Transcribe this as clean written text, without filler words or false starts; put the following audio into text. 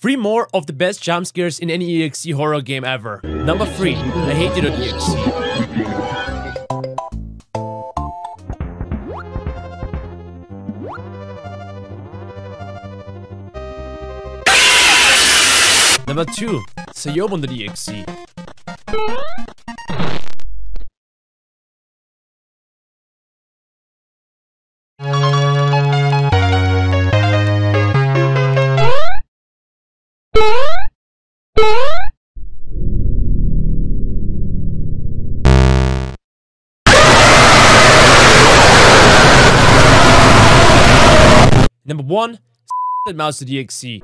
3 more of the best jump scares in any EXE horror game ever. Number 3, I Hate You.exe. Number 2, Syobon.exe. Number 1, Mouse.exe.